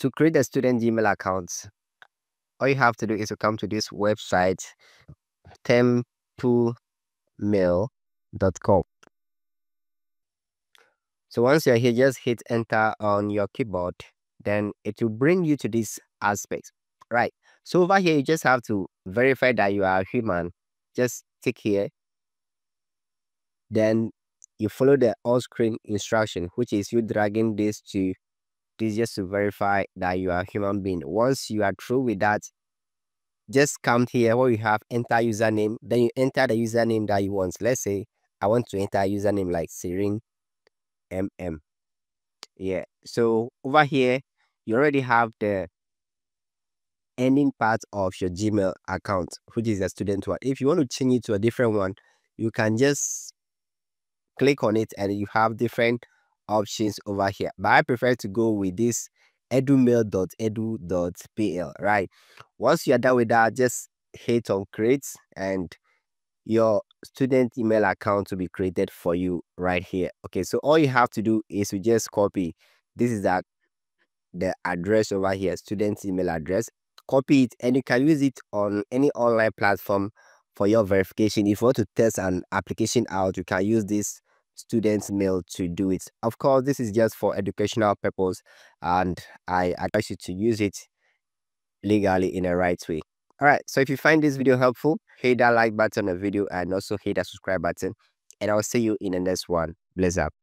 To create a student Gmail account, all you have to do is to come to this website, tempmail.com. So once you're here, just hit enter on your keyboard, then it will bring you to this aspect. Right. So over here, you just have to verify that you are a human. Just click here. Then you follow the on-screen instruction, which is you dragging this to this just to verify that you are a human being. Once you are through with that, just come here where you have enter username. Then you enter the username that you want. Let's say I want to enter a username like Serene MM. Yeah. So over here, you already have the ending part of your Gmail account, which is the student one. If you want to change it to a different one, you can just click on it and you have different options over here. But I prefer to go with this edumail.edu.pl. right, once you are done with that, just hit on create and your student email account will be created for you right here. Okay, so all you have to do is to just copy this is the address over here, student email address. Copy it and you can use it on any online platform for your verification. If you want to test an application out, you can use this student's mail to do it. Of course, this is just for educational purpose and I advise you to use it legally in the right way. All right, so if you find this video helpful, hit that like button on the video and also hit that subscribe button, and I'll see you in the next one. Bless up.